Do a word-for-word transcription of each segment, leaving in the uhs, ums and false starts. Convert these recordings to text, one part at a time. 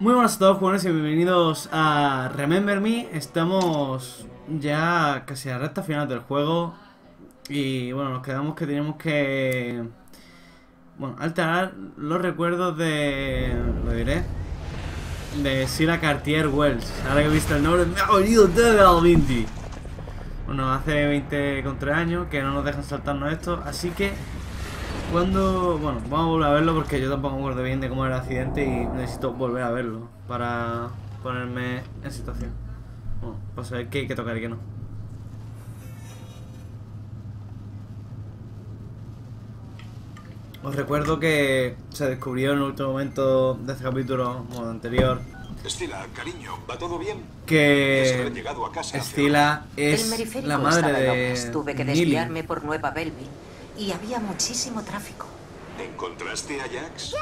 Muy buenas a todos, jugadores, y bienvenidos a Remember Me. Estamos ya casi a la recta final del juego. Y bueno, nos quedamos que teníamos que... Bueno, alterar los recuerdos de... Lo diré. De Scylla Cartier-Wells. Ahora que he visto el nombre, me ha venido desde la veinte. Bueno, hace veinte con tres años que no nos dejan saltarnos esto, así que... Cuando... Bueno, vamos a volver a verlo porque yo tampoco me acuerdo bien de cómo era el accidente y necesito volver a verlo para ponerme en situación. Bueno, para saber qué hay que tocar y qué no. Os recuerdo que se descubrió en el último momento de este capítulo, bueno, anterior. Scylla, cariño, ¿va todo bien? Que Scylla es la madre de Tuve que desviarme por Nueva Belville. Y había muchísimo tráfico. ¿Encontraste a Jax?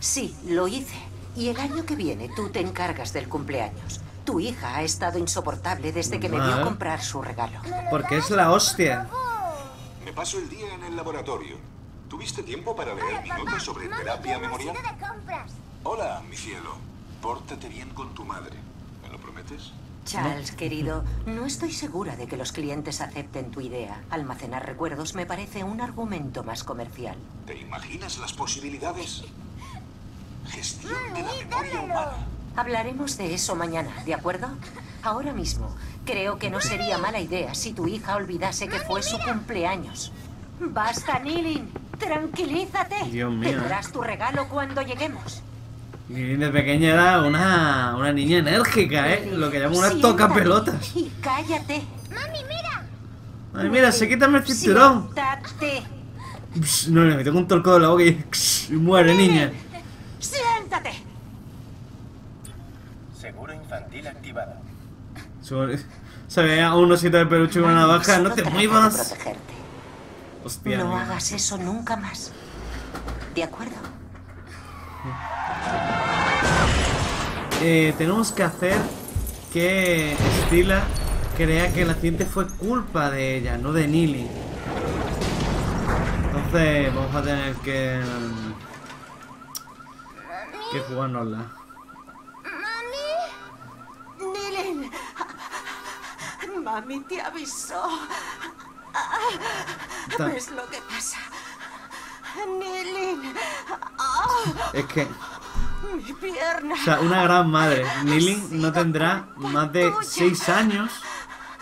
Sí, lo hice. Y el año que viene tú te encargas del cumpleaños. Tu hija ha estado insoportable desde que me vio comprar su regalo. Porque es la hostia. Me paso el día en el laboratorio. ¿Tuviste tiempo para leer mi nota sobre terapia memorial? Hola, mi cielo. Pórtate bien con tu madre. ¿Me lo prometes? Charles, querido, no estoy segura de que los clientes acepten tu idea. Almacenar recuerdos me parece un argumento más comercial. ¿Te imaginas las posibilidades? Gestión de la memoria humana. Hablaremos de eso mañana, ¿de acuerdo? Ahora mismo, creo que no sería mala idea si tu hija olvidase que fue su cumpleaños. ¡Basta, Nilin! ¡Tranquilízate! Dios mío. Tendrás tu regalo cuando lleguemos. Nilin de pequeña era una, una niña enérgica, ¿eh? Lo que llamo una tocapelotas. Y cállate. Mami, mira. Mami, mira, se quítame el cinturón. Siéntate. Psh, no, le metí con un torco de la boca y psh, muere, niña. Siéntate. Seguro infantil activado. Se veía un osito de peluche con una navaja. No te muevas. Hostia, no hagas eso nunca más. ¿De acuerdo? Eh, tenemos que hacer que Scylla crea que el accidente fue culpa de ella, no de Nilin. Entonces vamos a tener que que jugárnosla. Mami, Nilin, mami te avisó. ¿Ves lo que pasa? Nilin. Es que... Mi pierna. O sea, una gran madre. Nilin no tendrá más de seis años.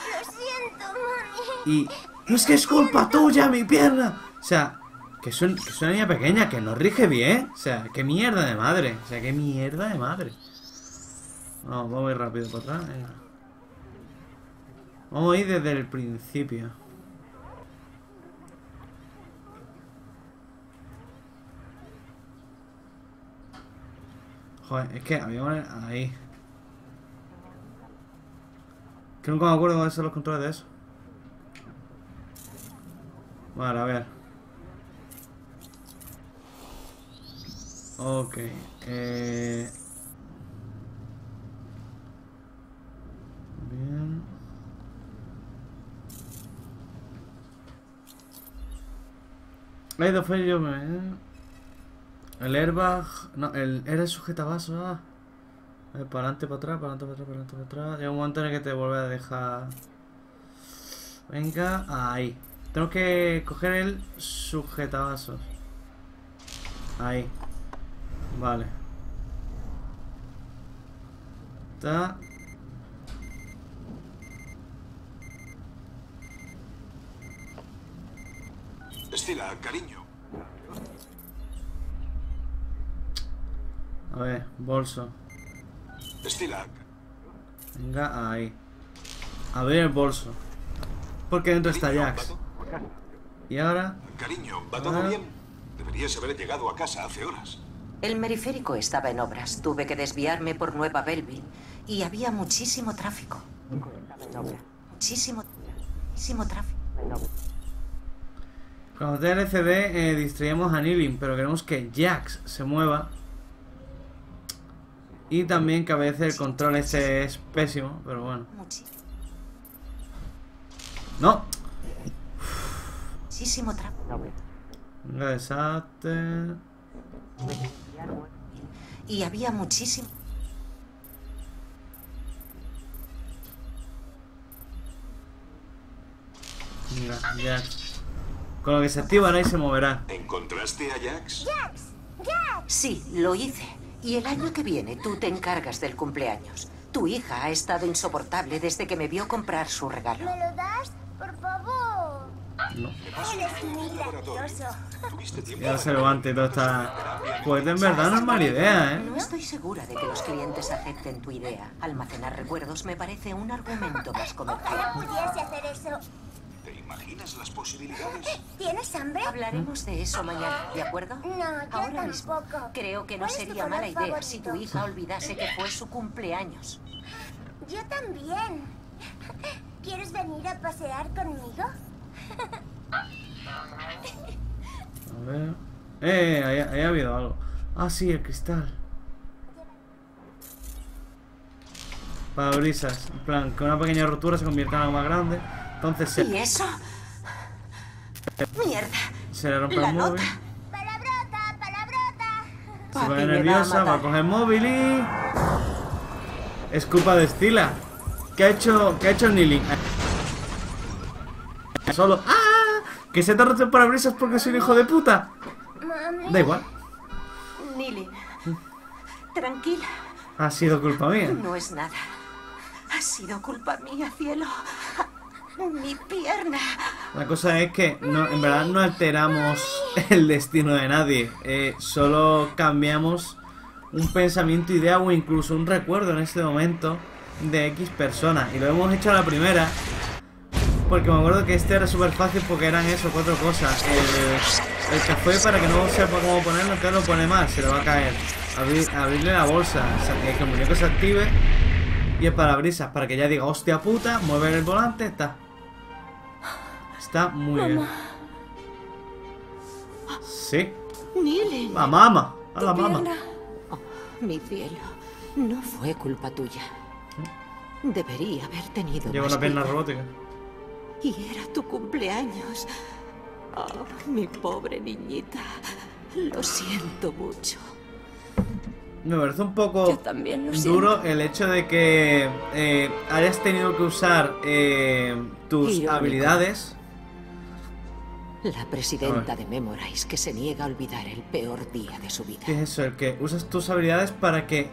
Lo siento, mami. Y... Es que es culpa tuya, mi pierna. O sea, que es, un, que es una niña pequeña que no rige bien. O sea, qué mierda de madre. O sea, qué mierda de madre. No, vamos a ir rápido para atrás. Venga. Vamos a ir desde el principio. Joder, es que había una... Ahí. Que nunca me acuerdo cuáles son los controles de eso. Vale, a ver. Ok. Eh... Bien. Hay dos fallos, me... El airbag... No, el eres sujetabasos. Ah. A ver, para adelante, para atrás, para adelante, para atrás, para adelante, para atrás. Llega un momento en el que te vuelve a dejar... Venga, ahí. Tengo que coger el sujetabasos. Ahí. Vale. Está... Scylla, cariño. A ver, bolso. Venga, ahí. A ver el bolso. Porque dentro está Jax. Y ahora... Cariño, ¿va todo bien? Deberías haber llegado a casa hace horas. El periférico estaba en obras. Tuve que desviarme por Nueva Belville. Y había muchísimo tráfico. Muchísimo, muchísimo tráfico. Cuando te L C D eh, distraemos a Nilin, pero queremos que Jax se mueva. Y también que a veces el control ese es pésimo, pero bueno. ¡No! Muchísimo trapo. Desastre. y había muchísimo... Mira, Jax. Con lo que se activan ahí se moverá. ¿Encontraste a Jax? ¡Jax! ¡Jax! Sí, lo hice. Y el año que viene tú te encargas del cumpleaños. Tu hija ha estado insoportable desde que me vio comprar su regalo. ¿Me lo das? Por favor. No. Eres muy gracioso. Ya se levante toda esta... Pues en verdad no es mala idea, ¿eh? No estoy segura de que los clientes acepten tu idea. Almacenar recuerdos me parece un argumento más comercial. Ojalá pudiese hacer eso. ¿Te imaginas las posibilidades? ¿Tienes hambre? Hablaremos de eso mañana, ¿de acuerdo? No, yo Ahora mismo, tampoco. Creo que no sería mala idea favorito? si tu hija olvidase que fue su cumpleaños. Yo también. ¿Quieres venir a pasear conmigo? A ver... Eh, ahí, ahí ha habido algo. Ah, sí, el cristal. Para brisas. En plan, que una pequeña rotura se convierta en algo más grande. Entonces se... ¿Y eso? Mierda. Se le rompe el móvil. Palabrota, palabrota. Se pone nerviosa, va a coger el móvil y... Es culpa de Scylla. ¿Qué ha hecho, qué ha hecho Nilin? Solo... ¡Ah! Que se te ha roto el parabrisas porque soy un hijo de puta. Mami. Da igual. Nilin. Tranquila. Ha sido culpa mía. No es nada. Ha sido culpa mía, cielo. Mi pierna. La cosa es que no, en verdad no alteramos el destino de nadie, eh, solo cambiamos un pensamiento, idea o incluso un recuerdo en este momento de X personas. Y lo hemos hecho a la primera, porque me acuerdo que este era súper fácil porque eran eso, cuatro cosas. El, el café, para que no sepa cómo ponerlo, que lo pone mal, se le va a caer. Abrir, abrirle la bolsa, o sea, que el muñeco se active. Y el parabrisas, para que ya diga, hostia puta, mover el volante, está. Está muy mamá. bien. Sí. Nilin. La mama. A la mama. Oh, mi cielo, no fue culpa tuya. Debería haber tenido. Llevo la pierna robótica. Y era tu cumpleaños. Oh, mi pobre niñita. Lo siento mucho. Me parece un poco duro el hecho de que eh, hayas tenido que usar eh, tus Irónico. habilidades. La presidenta de Memoraes que se niega a olvidar el peor día de su vida. ¿Qué es eso? El que usas tus habilidades para que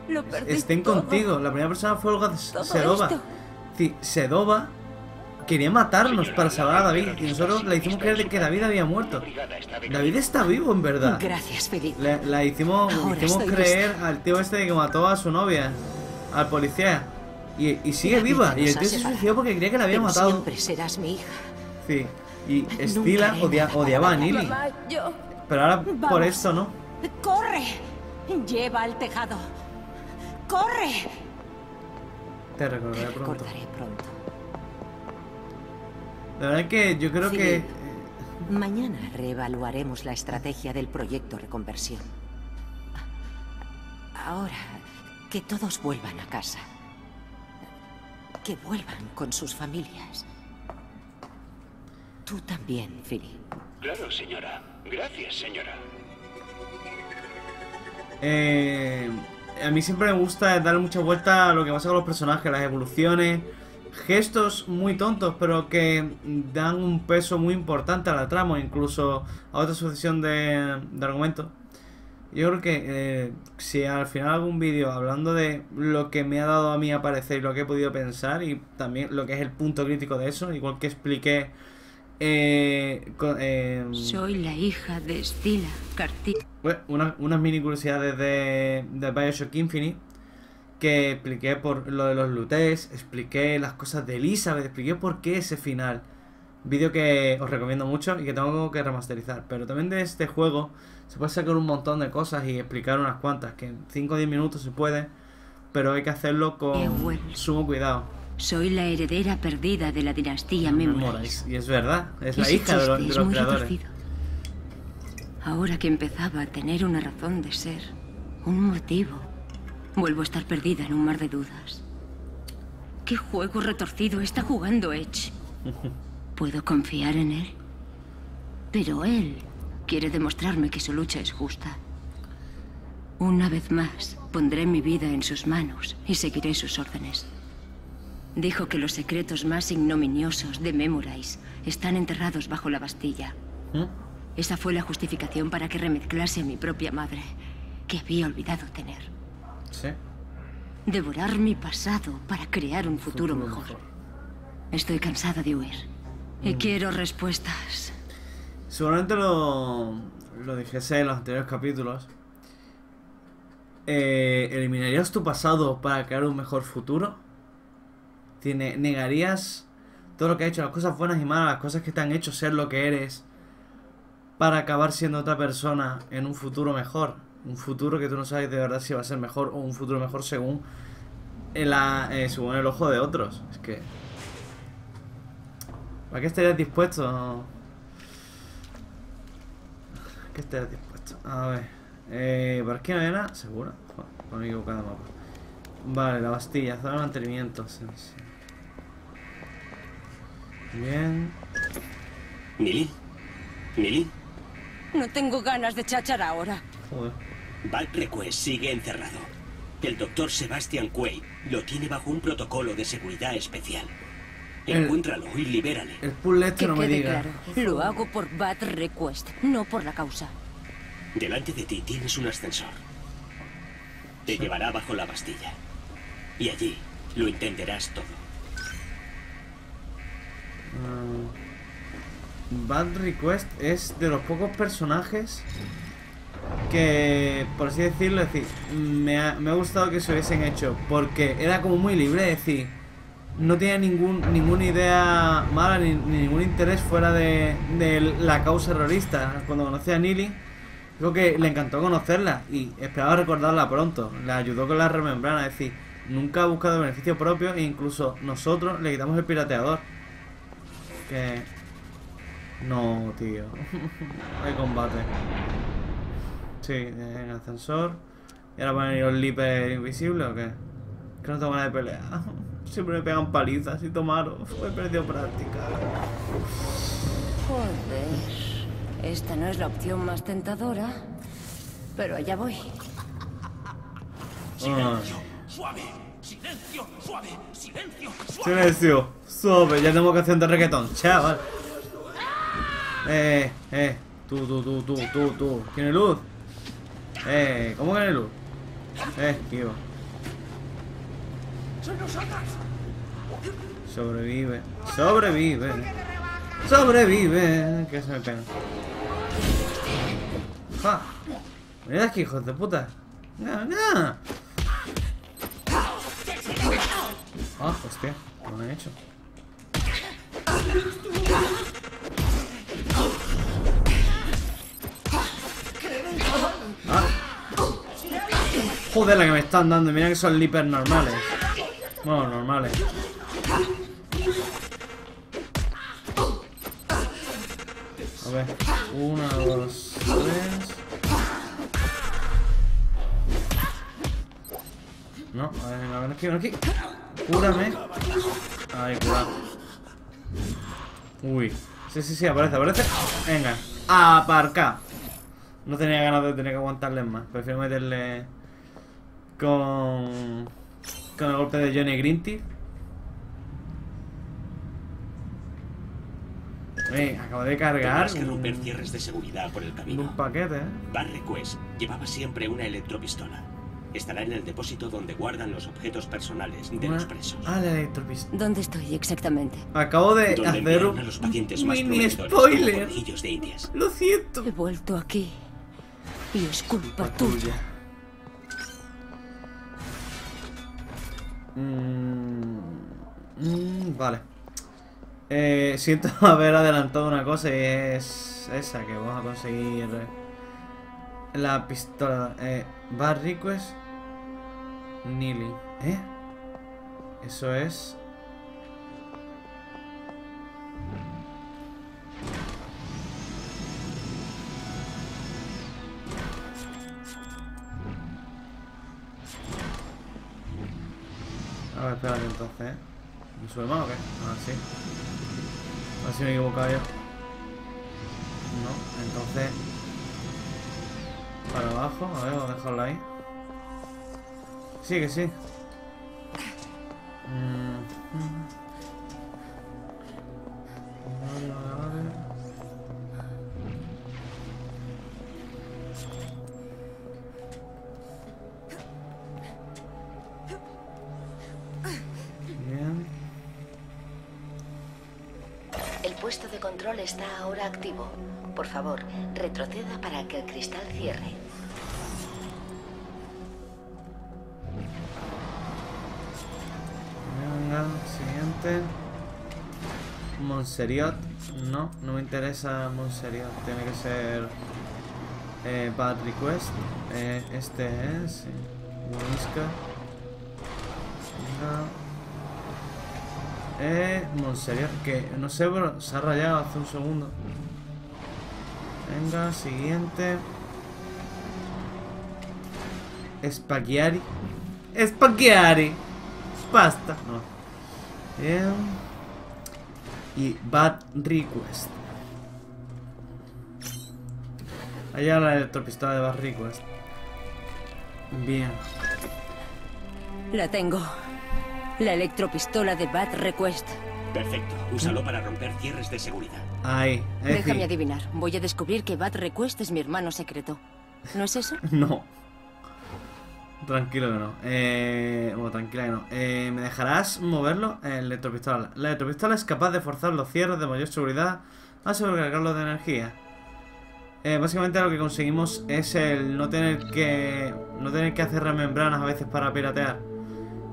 estén todo. contigo. La primera persona fue Olga Sedova. Sedova quería matarnos Señora, para salvar a David y nosotros le hicimos creer de que David había muerto. David está vivo, en verdad. Gracias, Philip. Le, le hicimos, hicimos creer lista. al tío este de que mató a su novia, al policía. Y, y sigue viva. Y el tío se suicidó porque creía que la había Pero matado. Siempre serás mi hija. Sí. Y Scylla odia, odiaba a Nilin. Pero ahora Vamos. por esto, ¿no? ¡Corre! Lleva al tejado. ¡Corre! Te recordaré, Te recordaré pronto. pronto. La verdad es que yo creo Philip, que... Mañana reevaluaremos la estrategia del proyecto Reconversión. Ahora, que todos vuelvan a casa. Que vuelvan con sus familias. Tú también, Philip. Claro, señora. Gracias, señora. Eh, a mí siempre me gusta darle mucha vuelta a lo que pasa con los personajes, las evoluciones... Gestos muy tontos, pero que dan un peso muy importante a la trama, incluso a otra sucesión de, de argumentos. Yo creo que eh, si al final hago un vídeo hablando de lo que me ha dado a mí aparecer y lo que he podido pensar, y también lo que es el punto crítico de eso, igual que expliqué... Eh, con, eh, Soy la hija de Scylla Cartier. Bueno, unas, unas mini curiosidades de, de Bioshock Infinite. Que expliqué por lo de los lootes, expliqué las cosas de Elizabeth, expliqué por qué ese final. Vídeo que os recomiendo mucho y que tengo que remasterizar. Pero también de este juego se puede sacar un montón de cosas y explicar unas cuantas, que en cinco o diez minutos se puede, pero hay que hacerlo con sumo cuidado. Soy la heredera perdida de la dinastía Memoraes. Y es verdad, es la hija de los, de los creadores. Ahora que empezaba a tener una razón de ser, un motivo... Vuelvo a estar perdida en un mar de dudas. ¿Qué juego retorcido está jugando Edge? Puedo confiar en él, pero él quiere demostrarme que su lucha es justa. Una vez más, Pondré mi vida en sus manos y seguiré sus órdenes. Dijo que los secretos más ignominiosos de Memoraes están enterrados bajo la Bastilla. ¿Eh? Esa fue la justificación para que remezclase a mi propia madre, que había olvidado tener. ¿Sí? Devorar mi pasado para crear un futuro, futuro mejor. mejor. Estoy cansada de huir. Y mm. quiero respuestas. Seguramente lo, lo dijese en los anteriores capítulos. Eh, ¿Eliminarías tu pasado para crear un mejor futuro? Tiene, ¿Negarías todo lo que has hecho, las cosas buenas y malas, las cosas que te han hecho ser lo que eres, para acabar siendo otra persona en un futuro mejor? Un futuro que tú no sabes de verdad si va a ser mejor, o un futuro mejor según el, eh, según el ojo de otros. Es que... ¿Para qué estarías dispuesto? ¿Qué estarías dispuesto? A ver... Eh, ¿Por aquí no hay nada? ¿Seguro? Joder, me he equivocado de mapa. Vale, la Bastilla, zona de mantenimiento. Sí, sí. Bien... Nilin. Nilin. No tengo ganas de chachar ahora. Joder. Bad Request sigue encerrado. El doctor Sebastian Quaid lo tiene bajo un protocolo de seguridad especial. El, Encuéntralo y libérale. El puzzle que no me diga. Claro, lo hago por Bad Request, no por la causa. Delante de ti tienes un ascensor. Te sí. llevará bajo la Bastilla. Y allí lo entenderás todo. Mm. Bad Request es de los pocos personajes que, por así decirlo, es decir, me, ha, me ha gustado que se hubiesen hecho, porque era como muy libre, es decir, no tenía ningún, ninguna idea mala ni, ni ningún interés fuera de, de la causa terrorista. Cuando conocí a Nilin, creo que le encantó conocerla y esperaba recordarla pronto. Le ayudó con la remembranza, es decir, nunca ha buscado beneficio propio e incluso nosotros le quitamos el pirateador. Que... No, tío. Hay combate. Sí, en ascensor. ¿Y ahora van a ir los líper invisibles o qué? Que no tengo ganas de pelear. Siempre me pegan palizas y tomaron. He perdido práctica. Joder. Esta no es la opción más tentadora. Pero allá voy. Silencio, suave. Silencio, suave. Silencio, suave. Silencio, suave. Ya tengo canción de reggaetón, chaval. Eh, eh, tú, tú, tú, tú, tú, tú. ¿Tiene luz? Eh, ¿cómo que tiene luz? Eh, tío. Sobrevive, sobrevive, sobrevive. Que se me pega. ¡Ja! Mirad aquí, hijos de puta. ¡No, no! ¡Ah, hostia! Lo han hecho. Ah. Joder, la que me están dando. Mira que son lipers normales. Bueno, normales. A ver, una, dos, tres. No, a ver, venga, ven aquí, ven aquí. Cúrame. Ahí, cura. Uy. Sí, sí, sí, aparece, aparece. Venga, aparca. No tenía ganas de tener que aguantarles más. Prefiero meterle con, con el golpe de Johnny Greenty. Hey, acabo de cargar que romper un, cierres de seguridad por el camino. Un paquete, ¿eh? Bad Request llevaba siempre una electropistola. Estará en el depósito donde guardan los objetos personales de una, los presos. Ah, la electropistola. ¿Dónde estoy exactamente? Acabo de hacer un mini spoiler. De indias. Lo siento. He vuelto aquí. Y es culpa tuya. Mm, mm, vale. Eh, siento haber adelantado una cosa y es esa, que vamos a conseguir la pistola. Eh, Bad Request, Nilin. ¿Eh? Eso es... A ver, espérate entonces, ¿eh? ¿Me sube más o qué? Ah, sí. A ver si me he equivocado yo. No, entonces... Para abajo, a ver, vamos a dejarlo ahí. Sí, que sí. Bien. El puesto de control está ahora activo. Por favor, retroceda para que el cristal cierre. Siguiente. Monseriot. No, no me interesa Monseriot. Tiene que ser eh, Bad Request. Eh, este es. Sí. Busca. No. Eh, Monseriot. Que no sé, bro. Se ha rayado hace un segundo. Venga, siguiente. Spaghetti. Spaghetti. Pasta. No. Bien. Y Bad Request. Allá la electropistola de Bad Request. Bien. La tengo. La electropistola de Bad Request. Perfecto. Úsalo para romper cierres de seguridad. Ahí. Déjame adivinar. Voy a descubrir que Bad Request es mi hermano secreto. ¿No es eso? No. Tranquilo que no. Eh, bueno, tranquila que no. Eh, ¿Me dejarás moverlo? Eh, electropistola. La electropistola es capaz de forzar los cierres de mayor seguridad a sobrecargarlos de energía. Eh, básicamente lo que conseguimos es el no tener que no tener que hacer membranas a veces para piratear.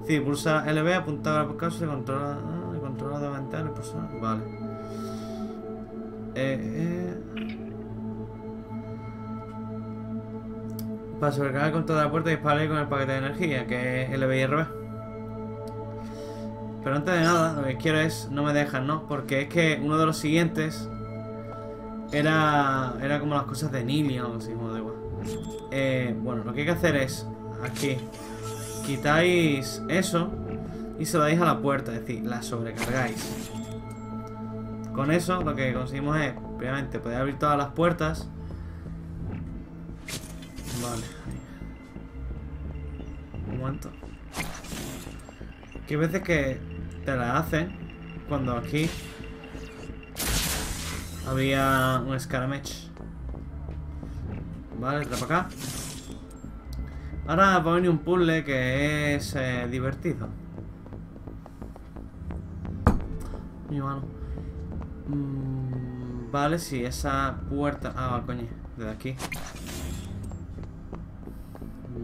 Sí, pulsa L B, apuntar a por caso y controla, ah, controla de ventana y pulsa. Vale. Eh, eh. Para sobrecargar con toda la puerta y dispararle con el paquete de energía, que es L B y R B. Pero antes de nada, lo que quiero es... No me dejan, ¿no? Porque es que uno de los siguientes... Era... Era como las cosas de Nilin o algo así, como de igual. Eh, bueno, lo que hay que hacer es... Aquí. Quitáis eso y se lo dais a la puerta, es decir, la sobrecargáis. Con eso lo que conseguimos es... Primeramente, podéis abrir todas las puertas... Vale. Un momento. Que hay veces que te la hacen cuando aquí había un scaramech. Vale, está para acá. Ahora va a venir un puzzle que es eh, divertido. Mi mano. Mm, vale, sí, esa puerta... Ah, vale, coño, desde aquí.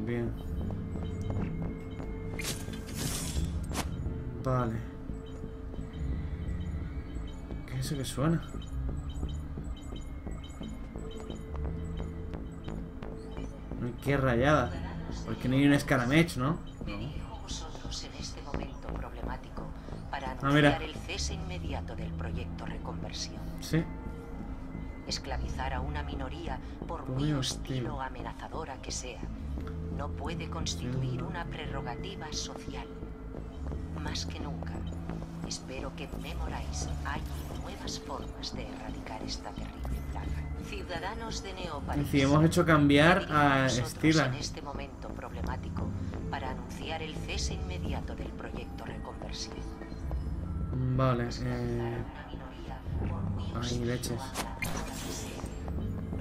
Bien. Vale. ¿Qué es eso que suena? ¡Qué rayada! Porque no hay un escaramech, ¿no? Me dirijo a vosotros en este momento problemático para anunciar el cese inmediato del proyecto Reconversión. Sí. Esclavizar a una minoría, por muy hostil o amenazadora que sea, no puede constituir una prerrogativa social. Más que nunca, espero que Memoraes halle nuevas formas de erradicar esta terrible plaga. Ciudadanos de Neoparis, si hemos hecho cambiar a Scylla en este momento problemático para anunciar el cese inmediato del proyecto Reconversión. Vale, eh... Ay, leches.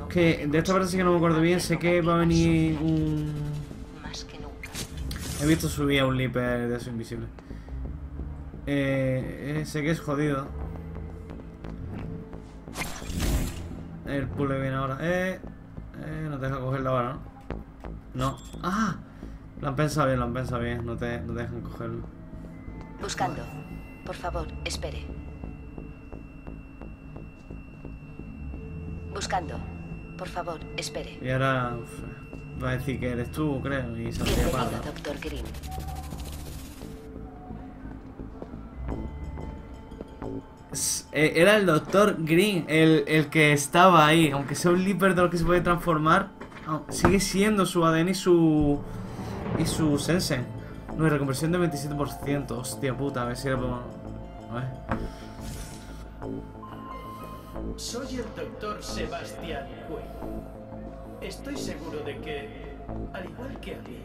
Que de esta parte sí que no me acuerdo bien. Sé que va a venir un... He visto subir a un Leaper de eso invisible. Eh, eh, sé que es jodido. El puzzle viene ahora. Eh, eh, no te deja cogerla ahora, ¿no? No. ¡Ah! Lo han pensado bien, lo han pensado bien. No te, no te dejan cogerlo. Buscando. Por favor, espere. Buscando. Por favor, espere. Y ahora uf, va a decir que eres tú, creo, y se lo para. Doctor Green. Era el Doctor Green el, el que estaba ahí. Aunque sea un Leaper de lo que se puede transformar, sigue siendo su A D N y su... Y su sense. No, reconversión del veintisiete por ciento. Hostia puta, a ver si era por... A ver... Soy el doctor Sebastian Quaid. Estoy seguro de que, al igual que a mí,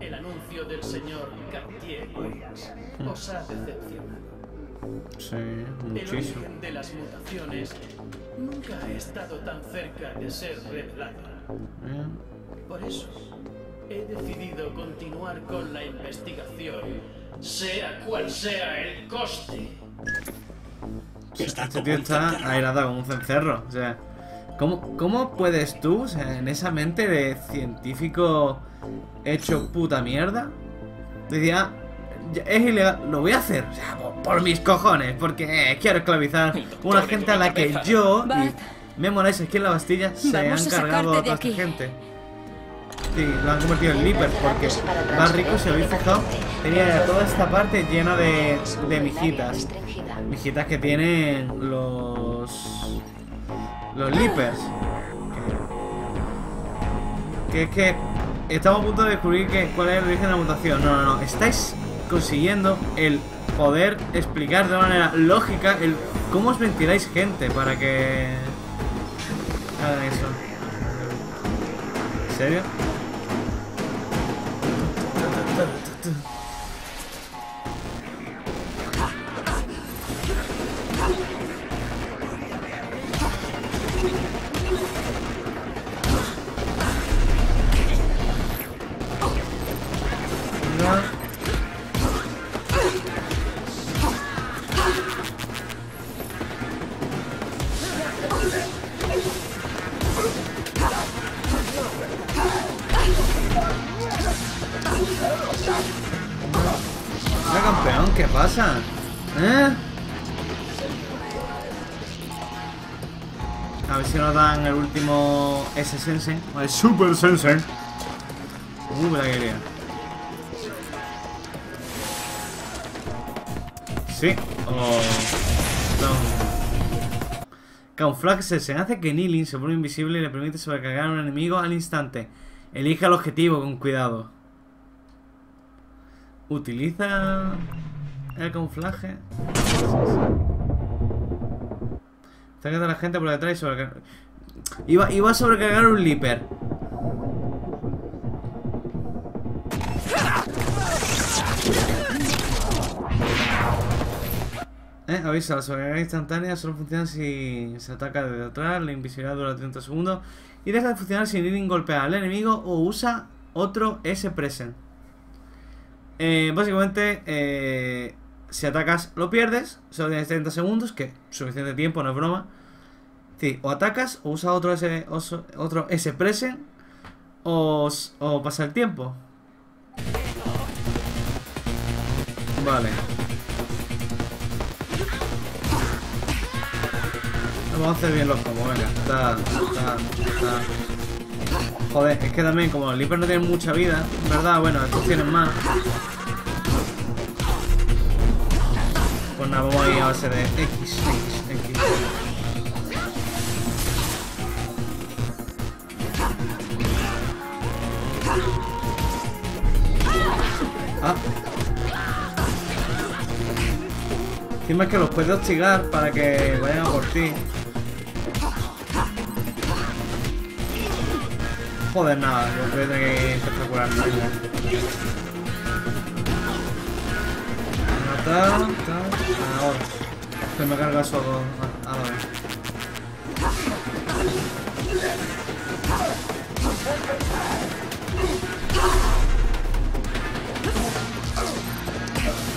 El anuncio del señor Cartier-Wells os ha decepcionado. Sí, muchísimo. El origen de las mutaciones nunca ha estado tan cerca de ser revelado. Por eso, he decidido continuar con la investigación, sea cual sea el coste. Este tío está aislado como un cencerro. O sea, ¿cómo, ¿cómo puedes tú, o sea, en esa mente de científico hecho puta mierda, decía, es ilegal, lo voy a hacer, o sea, por, por mis cojones, porque eh, quiero esclavizar una gente a la que yo y Memoraes aquí en la Bastilla se han cargado a toda esta gente. Sí, lo han convertido en Leapers porque más rico, si habéis fijado, tenía toda esta parte llena de, de mijitas. Mijitas que tienen los... los Leapers. Que es que estamos a punto de descubrir que, cuál es el origen de la mutación. No, no, no. Estáis consiguiendo el poder explicar de una manera lógica el cómo os mentiráis gente para que hagan eso. ¿En serio? Ese sensei, o el super sensei. Uh, la quería. Sí, oh. No. Camouflaje sensei hace que Nilin se pone invisible y le permite sobrecargar a un enemigo al instante. Elija el objetivo con cuidado. Utiliza el camuflaje. Ataca a la gente por detrás y sobrecarga. Iba, iba a sobrecargar un Leaper. Eh, avisa, la sobrecarga instantánea solo funciona si se ataca desde atrás. La invisibilidad dura treinta segundos y deja de funcionar si Nilin golpea al enemigo o usa otro S-Present. eh, Básicamente, eh, si atacas lo pierdes. Solo tienes treinta segundos, que suficiente tiempo, no es broma. Sí, o atacas, o usa otro S, otro S present, o, o pasa el tiempo. Vale. Vamos a hacer bien los combos, venga. Ta, ta, ta. Joder, es que también como los Leapers no tienen mucha vida, ¿verdad? Bueno, estos tienen más. Pues nada, vamos a ir a base de X, X, X. Ah. Encima es que los puedes hostigar para que vayan a por ti. Joder, nada, los voy a tener que intentar curar. Matar, ahora. Se me carga solo. Ah, ahora.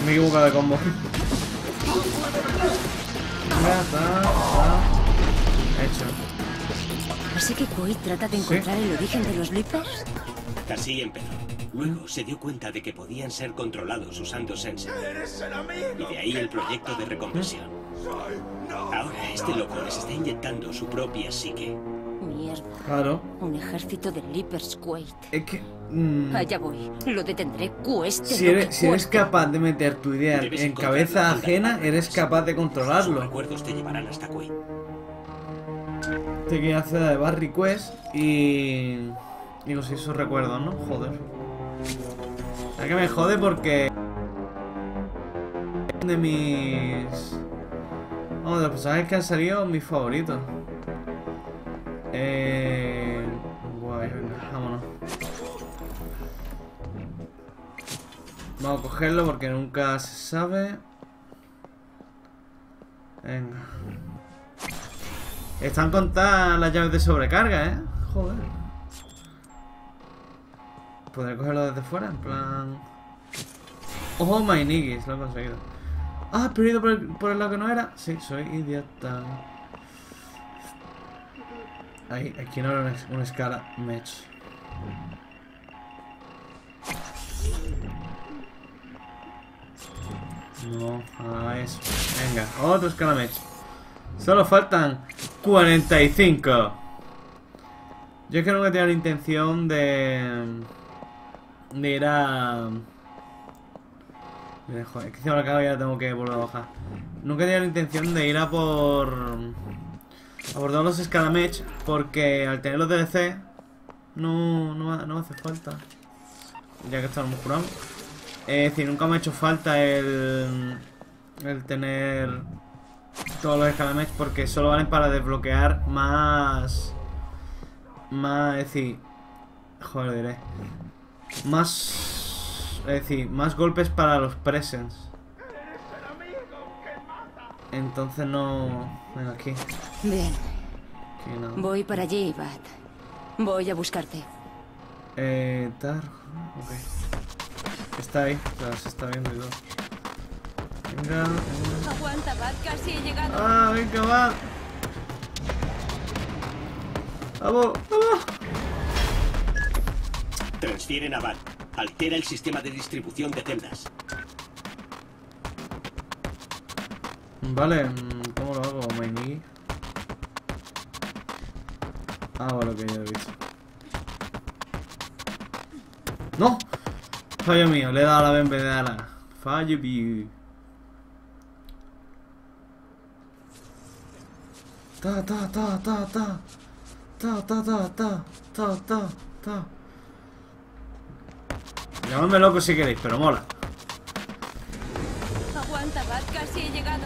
Me he equivocado de combo. Hecho. Así que Quaid trata de encontrar ¿Sí? el origen de los Leapers. Así empezó. Luego se dio cuenta de que podían ser controlados usando sensor. Y de ahí el proyecto de reconversión. Ahora este loco les está inyectando su propia psique. Mierda. Claro. Un ejército de Leapers, Quaid. Es que... Mm. Allá voy, lo detendré, cueste si eres, lo que si eres capaz de meter tu idea Debes en cabeza ajena, eres capaz de controlarlo. Los recuerdos te llevarán hasta Quaid. Te quiero hacer la de Bad Request y... y conseguir sus recuerdos, ¿no? Joder. Es que me jode porque... de mis... Uno de los personajes que han salido, mis favoritos. Eh... Guay, venga, vámonos. Vamos a cogerlo porque nunca se sabe. Venga. Están contadas las llaves de sobrecarga, ¿eh? Joder. Podré cogerlo desde fuera, en plan... ¡Oh, my niggas! Lo he conseguido. ¡Ah, has perdido por el, por el lado que no era! Sí, soy idiota. Ahí, aquí no habrá una, una escala match. No, a eso. Venga, otro escala match. Solo faltan cuarenta y cinco. Yo es que nunca tenía la intención de... De ir a... Joder, es que encima la cago y ya tengo que volver a bajar. Nunca tenía la intención de ir a por... A por todos los Scaramech, porque al tener los D L C no, no, no me hace falta. Ya que estamos curando. Eh, es decir, nunca me ha hecho falta el... El tener... Todos los Scaramech, porque solo valen para desbloquear más... Más... Es decir... Joder, lo diré. Más... Es decir, más golpes para los presents. Entonces no... Venga, aquí. Bien. Aquí no. Voy para allí, Bat. Voy a buscarte. Eh... Tar... Ok. Está ahí. Claro, se está viendo y todo. Venga, venga. Aguanta, Bat. Casi he llegado. Ah, venga, va. Vamos, vamos. Transfieren a Bat. Altera el sistema de distribución de celdas. Vale, ¿cómo lo hago, Maini? Ah, bueno, que ya lo he visto. ¡No! Fallo mío, le he dado la bembedala. Fallo mío. Ta, ta, ta, ta, ta. Ta, ta, ta, ta, ta, ta, ta. Llamadme loco si queréis, pero mola. Aguanta, Bat, casi he llegado.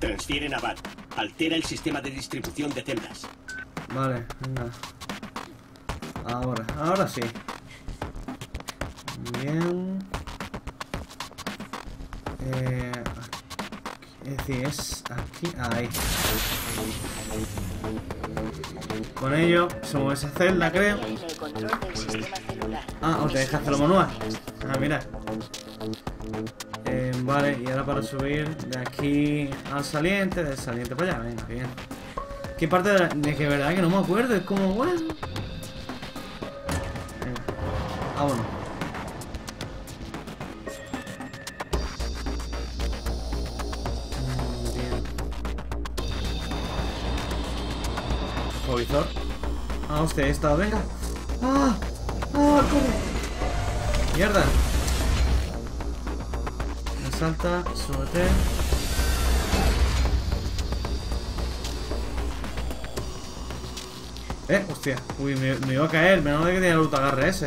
Transfieren a Bat. Altera el sistema de distribución de celdas. Vale, venga. Ahora, ahora sí. Bien. Eh... Es decir, es aquí, ahí. Con ello se mueve esa celda, creo. Ah, o te deja hacerlo manual. Ah, mira. Eh, vale, y ahora para subir de aquí al saliente, del saliente para allá, venga, bien. ¿Qué parte de, la... de que verdad que no me acuerdo? Es como, bueno. Venga. Ah, bueno. Ah, hostia, ahí está, venga. ¡Ah! ¡Ah! ¡Corre! ¡Mierda! Me salta, súbete. Eh, hostia. Uy, me, me iba a caer. Menos de que tenía el agarre ese.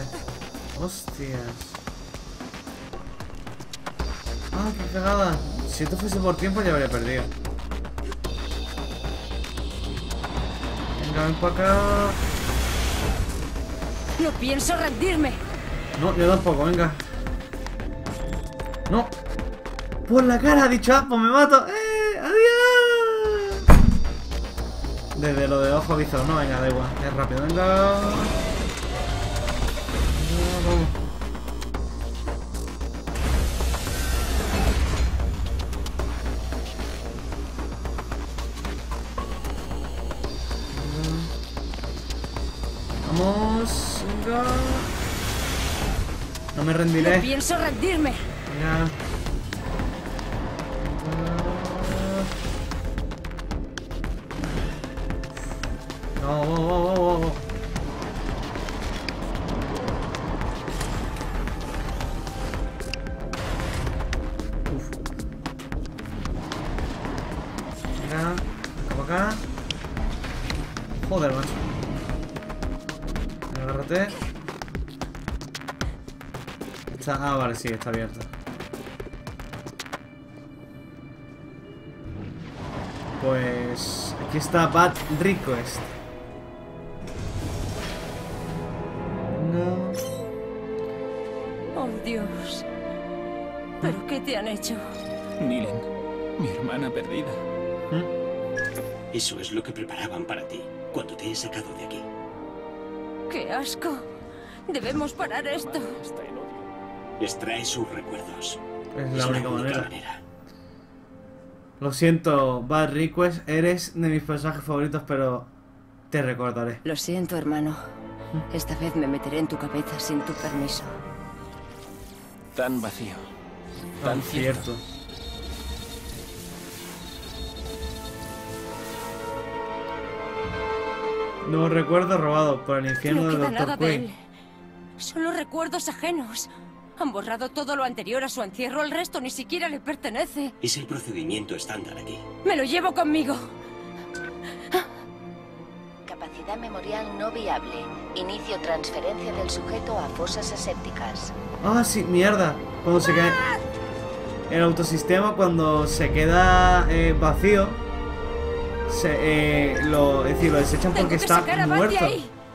Hostias. Ah, qué cagada. Si esto fuese por tiempo ya habría perdido. Ven para acá. No pienso rendirme. No, yo tampoco, venga. No. Por la cara, ha dicho, ah, pues me mato. ¡Eh! ¡Adiós! Desde lo de ojo visor, no, venga, da igual. Es rápido, venga. Vamos. No me rendiré. No pienso rendirme. Mira. No, no, no, no, no. Uf. Mira, como acá. Joder, macho. Agárrate. Ah, vale, sí, está abierto. Pues... Aquí está Bad Request. Dios. ¿Pero qué te han hecho? Nilin, mi hermana perdida. ¿Mm? Eso es lo que preparaban para ti cuando te he sacado de aquí. ¡Qué asco! Debemos parar esto. Les trae sus recuerdos. Es la única manera. manera. Lo siento, Bad Request, eres de mis personajes favoritos, pero te recordaré. Lo siento, hermano. Esta vez me meteré en tu cabeza sin tu permiso. Tan vacío. Tan ah, cierto. cierto. No recuerdo robado por el infierno del Doctor Quaid. Solo recuerdos ajenos. Han borrado todo lo anterior a su encierro. El resto ni siquiera le pertenece. Es el procedimiento estándar aquí. Me lo llevo conmigo. Capacidad memorial no viable. Inicio transferencia del sujeto a fosas asépticas. Ah, sí, mierda. Cuando se cae... El autosistema cuando se queda eh, vacío... Se, eh, lo, es decir, lo desechan porque está muerto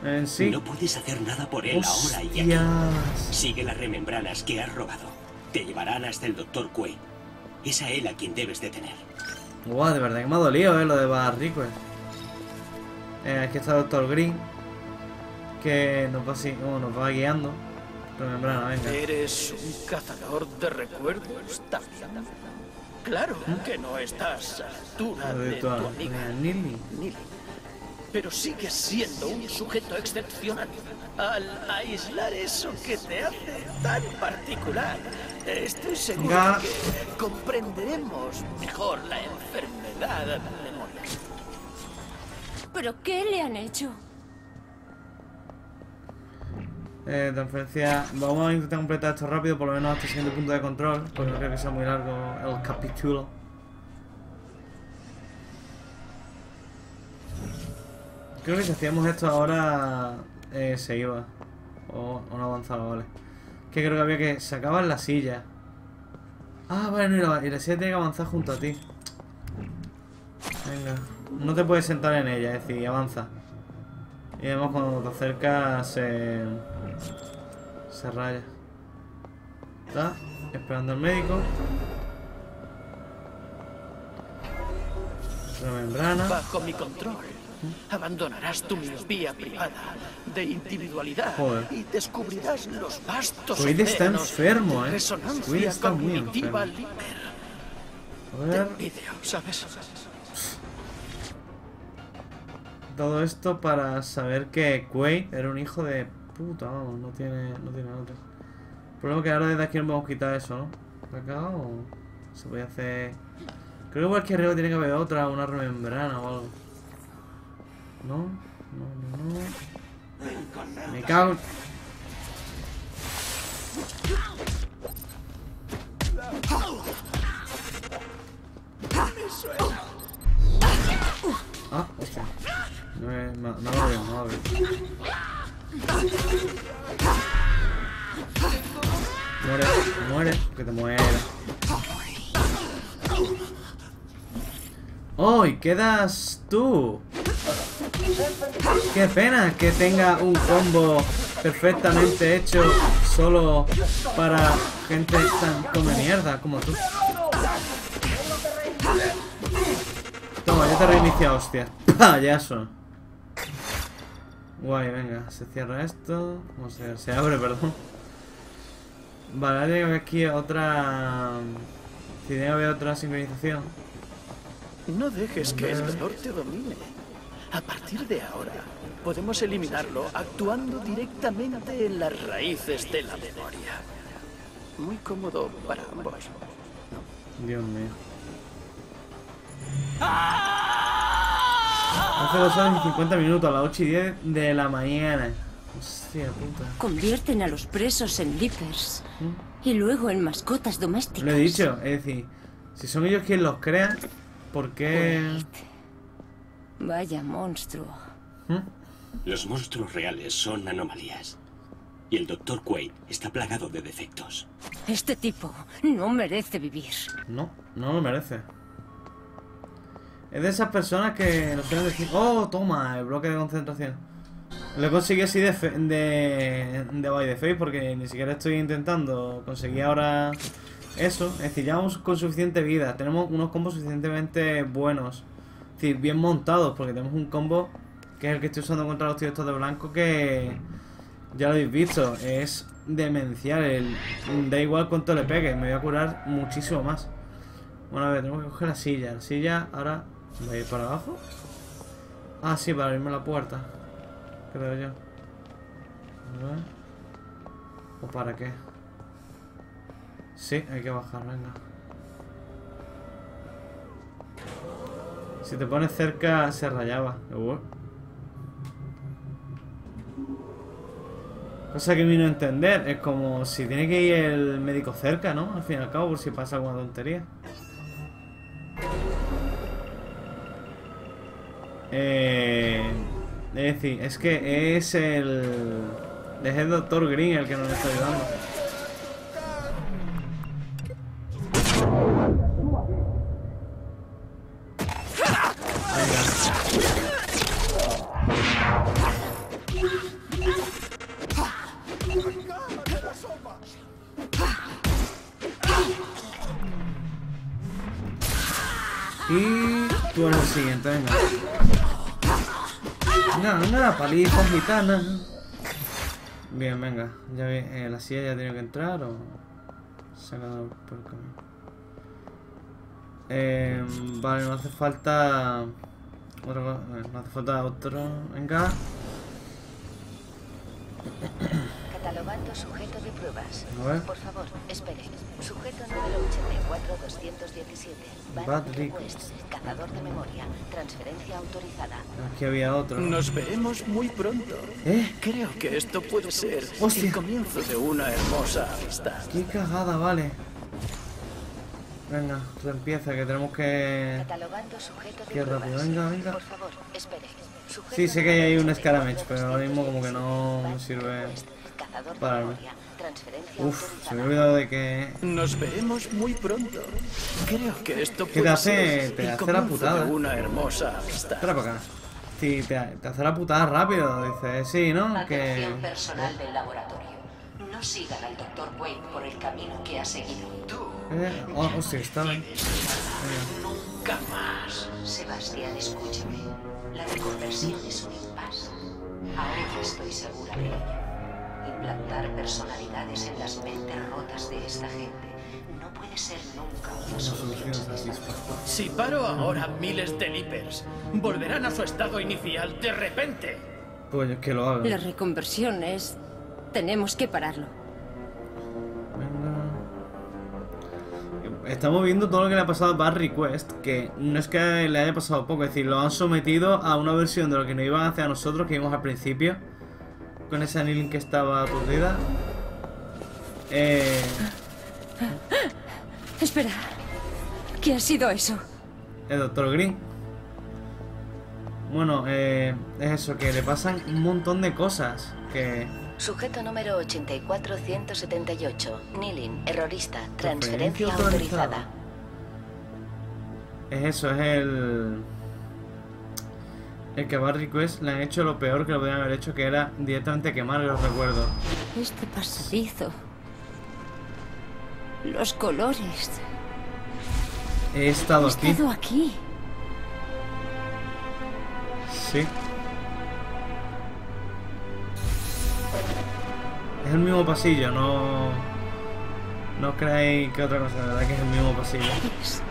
en sí. No puedes hacer nada por él. Hostias. Ahora y aquí. Sigue las remembranas que has robado. Te llevarán hasta el Doctor Quaid. Es a él a quien debes detener. Guau, wow, de verdad que me ha dolido eh, lo de Bad Request. Eh, aquí está el Doctor Green, que nos va, así, oh, nos va guiando. Remembrana, venga. Eres un cazador de recuerdos, también. Claro que no estás a la altura de tu amiga Nilin, pero sigues siendo un sujeto excepcional al aislar eso que te hace tan particular. Estoy seguro Ga que comprenderemos mejor la enfermedad de la memoria. ¿Pero qué le han hecho? Eh, transferencia. Vamos a intentar completar esto rápido, por lo menos hasta el siguiente punto de control, porque no creo que sea muy largo el capítulo. Creo que si hacíamos esto ahora eh, se iba. O, o no avanzaba, vale. Que creo que había que sacar la silla. Ah, vale, no, y la silla tiene que avanzar junto a ti. Venga. No te puedes sentar en ella, es decir, avanza. Y además cuando te acercas se.. se raya. Está esperando al médico. Remembrana. Bajo mi control. ¿Eh? Abandonarás tu miopía privada de individualidad. Joder. Y descubrirás los vastos. Quaid está enfermo, eh. Quaid está muy enfermo. A ver. ¿Sabes? Todo esto para saber que Quaid era un hijo de puta, vamos, no tiene, no tiene otro. El problema es que ahora desde aquí no podemos quitar eso, ¿no? Acá o se puede hacer... Creo que igual que arriba tiene que haber otra, una remembrana o algo. No, no, no, no. Me cago... Ah, hostia. No, no, no lo veo, no lo veo. Muere, muere, que te muera. ¡Oh! Y quedas tú. ¡Qué pena que tenga un combo perfectamente hecho solo para gente tan come mierda como tú! Toma, ya te reinicia, hostia. Payaso. Guay, venga, se cierra esto. O sea, se abre, perdón. Vale, ahora tiene aquí otra. Tiene que haber otra sincronización. No dejes que el dolor te domine. A partir de ahora, podemos eliminarlo actuando directamente en las raíces de la memoria. Muy cómodo para ambos. Dios mío. Hace dos horas y cincuenta minutos, a las ocho y diez de la mañana. Hostia puta. Convierten a los presos en vipers ¿Mm? y luego en mascotas domésticas. Lo he dicho, es decir, si son ellos quienes los crean, ¿por qué...? Wait. Vaya monstruo. ¿Mm? Los monstruos reales son anomalías. Y el Doctor Quaid está plagado de defectos. Este tipo no merece vivir. No, no lo merece. Es de esas personas que nos suelen decir... ¡Oh, toma! El bloque de concentración. Lo he conseguido así de, de, de by the face porque ni siquiera estoy intentando conseguir ahora eso. Es decir, ya vamos con suficiente vida. Tenemos unos combos suficientemente buenos. Es decir, bien montados porque tenemos un combo que es el que estoy usando contra los tíos estos de blanco que ya lo habéis visto. Es demencial. El, da igual cuánto le pegue. Me voy a curar muchísimo más. Bueno, a ver, tenemos que coger la silla. La silla ahora va a ir para abajo. Ah, sí, para abrirme la puerta. Creo yo. A ver. ¿O para qué? Sí, hay que bajar, venga. Si te pones cerca, se rayaba. Uf. Cosa que vino a entender. Es como si tiene que ir el médico cerca, ¿no? Al fin y al cabo, por si pasa alguna tontería. Eh, es decir, es que es el... Es el Doctor Green el que nos está ayudando. Y tú eres el siguiente, venga. Nada, nada, paliza gitana. Bien, venga. Ya vi, eh, la silla ya tiene que entrar o se ha quedado por el camino. Eh, vale, no hace falta otro, no hace falta otro. Venga. Catalogando sujeto de pruebas. A ver. Por favor, espere. Sujeto número ochenta y cuatro doscientos diecisiete. Bad Request. Cazador de memoria. Transferencia autorizada. Aquí había otro. Nos veremos muy pronto. ¿Eh? Creo que esto puede ser Hostia. el comienzo de una hermosa amistad. Qué cagada, vale. Venga, tú empieza, que tenemos que... Catalogando sujeto de pruebas. Venga, venga. Por favor, espere. Sujeto sí, sé que hay un escaramech, pero ahora mismo como que no me sirve... Para mí. Uf, se me ha olvidado de que... Nos veremos muy pronto. Creo que esto puede te hace, te hace la putada. Una hermosa amistad. Espera para acá. Sí, te, te hace la putada rápido. Dice, sí, ¿no? Que... personal del laboratorio. No sigan al doctor Quaid por el camino que ha seguido. Tú. Eh, oh, oh, sí, está bien. Nunca más. Sebastián, escúchame. La reconversión es un impasse. Ahora estoy segura de ello. Implantar personalidades en las mentes rotas de esta gente no puede ser nunca una solución. Si paro ahora, miles de Leapers volverán a su estado inicial de repente. Pues es que lo hagan. La reconversión es... Tenemos que pararlo. Estamos viendo todo lo que le ha pasado a Bad Request, que no es que le haya pasado poco, es decir, lo han sometido a una versión de lo que nos iban hacia nosotros que vimos al principio. Con esa Nilin que estaba aturdida. Eh... Espera. ¿Qué ha sido eso? El Doctor Green. Bueno, eh, es eso, que le pasan un montón de cosas. Que... Sujeto número ochenta y cuatro ciento setenta y ocho. Nilin, errorista, transferencia autorizada. Es eso, es el... El que Bad Request le han hecho lo peor que lo podían haber hecho, que era directamente quemar los recuerdos. Este pasadizo. Los colores. He estado He aquí. He estado aquí. Sí. Es el mismo pasillo, no... No creáis que otra cosa, la verdad que es el mismo pasillo. Es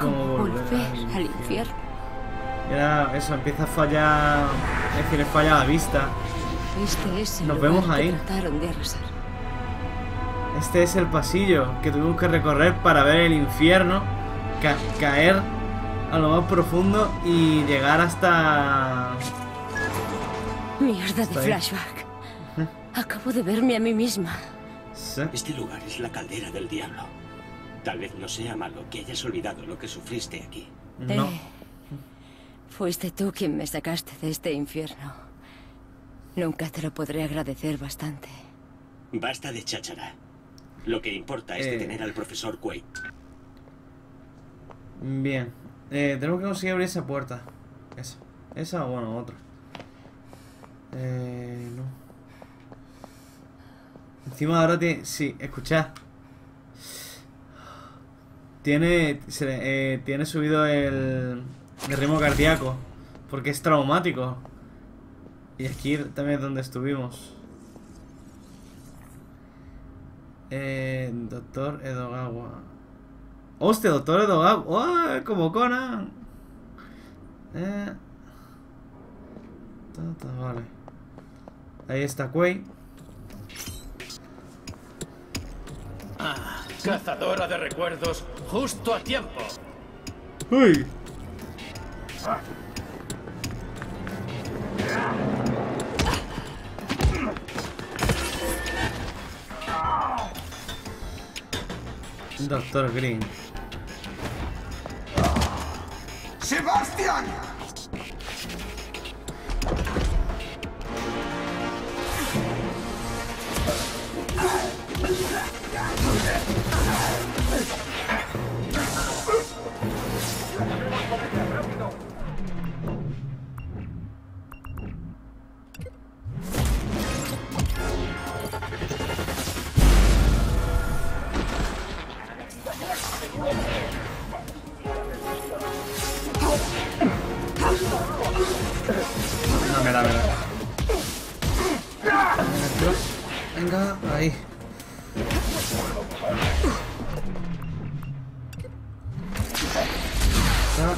como volver, volver al infierno. Ya, eso, empieza a fallar. Es decir, falla la vista. Este es el Nos vemos ahí. De este es el pasillo que tuvimos que recorrer para ver el infierno, ca caer a lo más profundo y llegar hasta... Mierda hasta de flashback. Acabo de verme a mí misma. ¿Sí? Este lugar es la caldera del diablo. Tal vez no sea malo que hayas olvidado lo que sufriste aquí. No. Eh... Fuiste tú quien me sacaste de este infierno. Nunca te lo podré agradecer bastante. Basta de cháchara. Lo que importa es eh... detener al profesor Quaid. Bien. Eh, tenemos que conseguir abrir esa puerta. Esa. Esa o bueno, otra. Eh, no. Encima ahora tiene... Sí, escuchad. Tiene, se, eh, tiene subido el, el ritmo cardíaco. Porque es traumático. Y aquí también es donde estuvimos. Eh, Doctor Edogawa. ¡Hostia, Doctor Edogawa! ¡Oh, como Conan! Eh... Vale. Ahí está Quaid. Ah, cazadora de recuerdos, justo a tiempo. ¡Uy! Doctor Green. ¡Sebastian!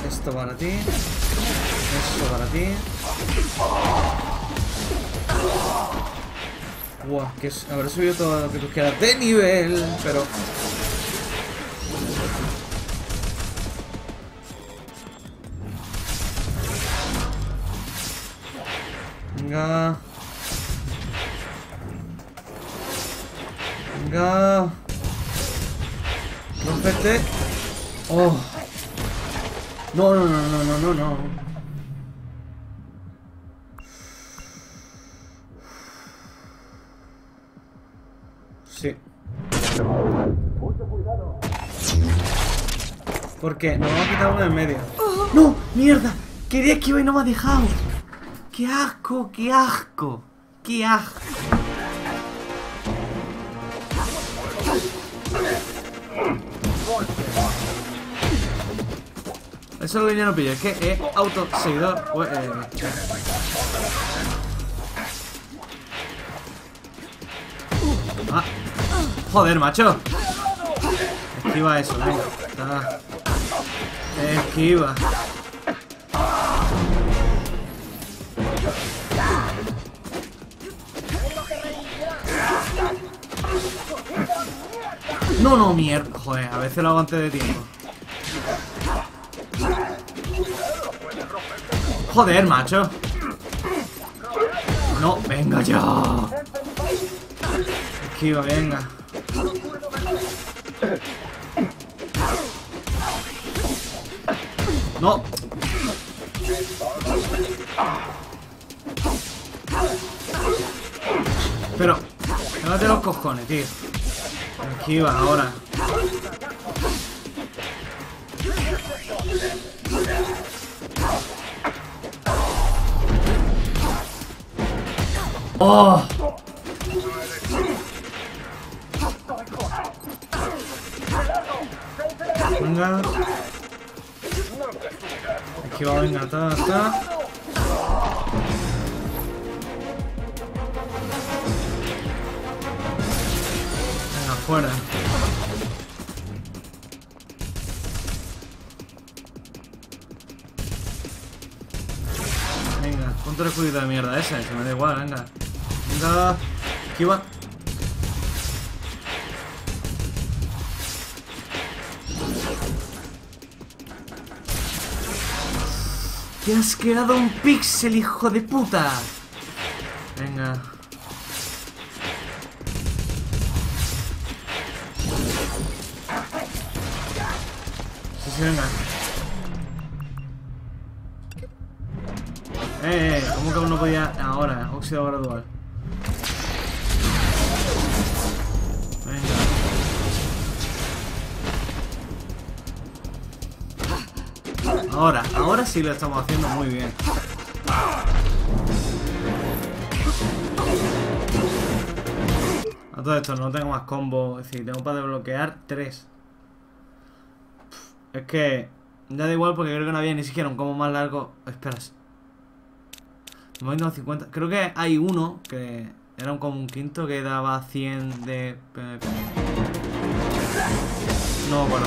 Esto para ti. Esto para ti. Guau, wow, que habré subido todo lo que nos queda de nivel, pero... Venga. Venga. Rompete. Oh. No, no, no, no, no, no, no. Sí. ¿Por qué? Nos vamos a quitar uno en medio. ¡No! ¡Mierda! Quería que iba y no me ha dejado. ¡Qué asco! ¡Qué asco! ¡Qué asco! Eso es lo que yo no pillo, es que es autoseguidor. Pues, eh, ah. Joder, macho. Esquiva eso, venga. Ah. Esquiva. No, no, mierda. Joder, a veces lo hago antes de tiempo. Joder, macho. No, venga ya. Esquiva, venga. No. Pero, llévate los cojones, tío. Esquiva ahora. Oh. Venga. Aquí va, venga, ta, ta. Venga, fuera. Venga, ponte el juguito de mierda ese, se me da igual, venga. Venga, esquiva. Te has quedado un píxel, hijo de puta. Venga. Sí, sí, venga. Eh, eh, ¿cómo que aún no podía? Ahora, óxido gradual. Ahora, ahora sí lo estamos haciendo muy bien. A todo esto no tengo más combos. Es decir, tengo para desbloquear tres. Es que ya da igual porque creo que no había ni siquiera un combo más largo. Espera. Me voy dando cincuenta. Creo que hay uno que era un como un quinto que daba cien de... No, bueno.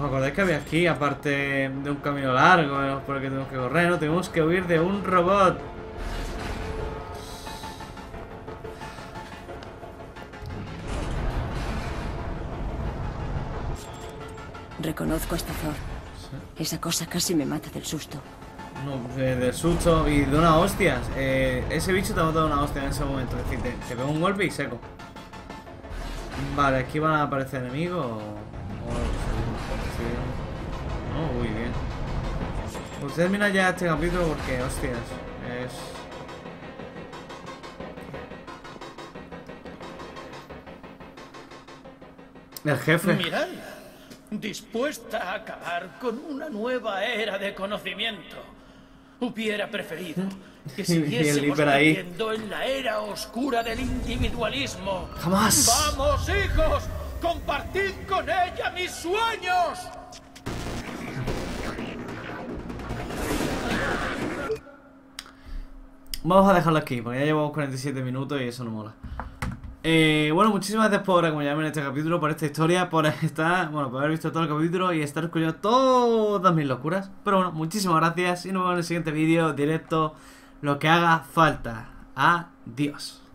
¿Os acordáis que había aquí, aparte de un camino largo, ¿no? por el que tenemos que correr, no? Tenemos que huir de un robot. Reconozco a esta flor. Sí. Esa cosa casi me mata del susto. No, de, del susto y de una hostias. Eh, ese bicho te ha matado una hostia en ese momento. Es decir, te, te pego un golpe y seco. Vale, aquí van a aparecer enemigos. O... o... No, muy bien. Pues termina ya este capítulo porque, hostias, es... El jefe. Mirad. Dispuesta a acabar con una nueva era de conocimiento. Hubiera preferido que siguiésemos viviendo en la era oscura del individualismo. ¡Jamás! ¡Vamos, hijos! ¡Compartid con ella mis sueños! Vamos a dejarlo aquí, porque ya llevamos cuarenta y siete minutos y eso no mola. Eh, bueno, muchísimas gracias por acompañarme en este capítulo, por esta historia, por estar, bueno, por haber visto todo el capítulo y estar escuchando todas mis locuras. Pero bueno, muchísimas gracias y nos vemos en el siguiente vídeo, directo, lo que haga falta. Adiós.